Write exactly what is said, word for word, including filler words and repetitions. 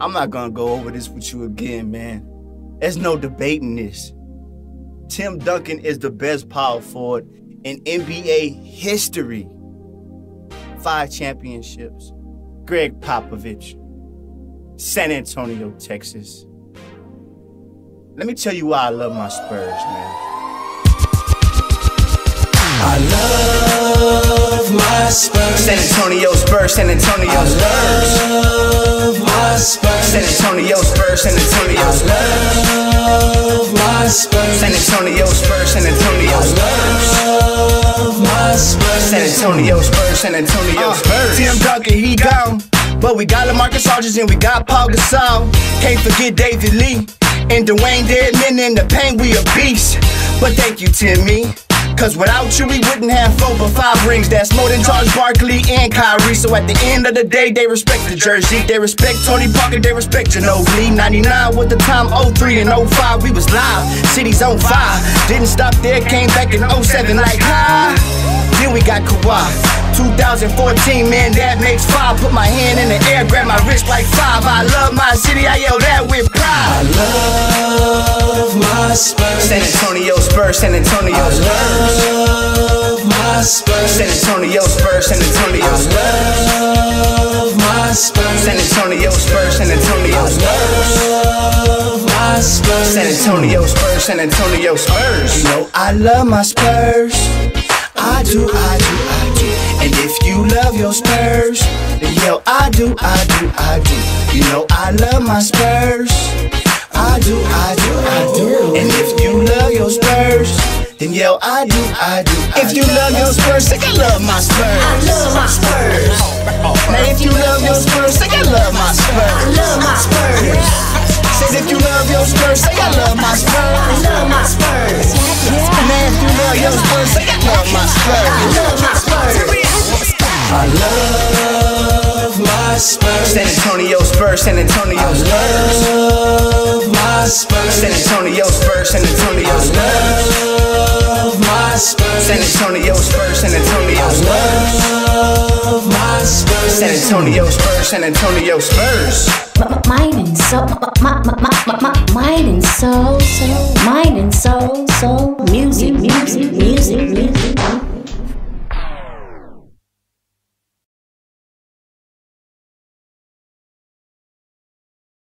I'm not gonna go over this with you again, man. There's no debating this. Tim Duncan is the best power forward in N B A history. Five championships. Greg Popovich. San Antonio, Texas. Let me tell you why I love my Spurs, man. I love my Spurs. San Antonio Spurs, San Antonio I Spurs. Love my Spurs. San Antonio Spurs, San Antonio Spurs. I love my Spurs. San Antonio Spurs, San Antonio Spurs. My Spurs. San Antonio Spurs, San Antonio Spurs. Tim Duncan, he gone. But we got LaMarcus Aldridge and we got Paul Gasol. Can't forget David Lee and Dwayne Dedman. In the paint, we a beast. But thank you, Timmy, cause without you we wouldn't have four but five rings. That's more than Charles Barkley and Kyrie. So at the end of the day, they respect the jersey. They respect Tony Parker, they respect Ginobili. ninety-nine was the time, oh three and oh five, we was live, city's on fire. Didn't stop there, came back in oh seven like hi. Then we got Kawhi. two thousand fourteen, man, that makes five. Put my hand in the air, grab my wrist like five. I love my city, I yell that with pride. I love my Spurs. San Antonio Spurs, San Antonio Spurs. I love my Spurs. San Antonio Spurs, San Antonio Spurs. I love my Spurs. San Antonio Spurs, San Antonio Spurs. I love my Spurs. San Antonio Spurs, San Antonio Spurs. You know I love my Spurs. I do, I do, I do. And if you love your Spurs, then yo, I do, I do, I do. You know I love my Spurs. I do, I do, I do. And if you love your Spurs, then yo, I do, I do, I do. If you love your Spurs, like I love my Spurs. I love my Spurs. Now if you love your Spurs, like I love my Spurs. I love my Spurs. Says if you love your Spurs, like I love my Spurs. I love my Spurs. Now if you love your Spurs, like I love my Spurs. I love my Spurs. I love my Spurs. San Antonio Spurs, San Antonio Spurs. I love my Spurs. San Antonio Spurs, San Antonio Spurs. I love my Spurs. San Antonio Spurs, San Antonio Spurs. I love my Spurs. San Antonio Spurs, San Antonio Spurs. Mine and soul, mine and soul, mine and soul, soul music, music, music, music.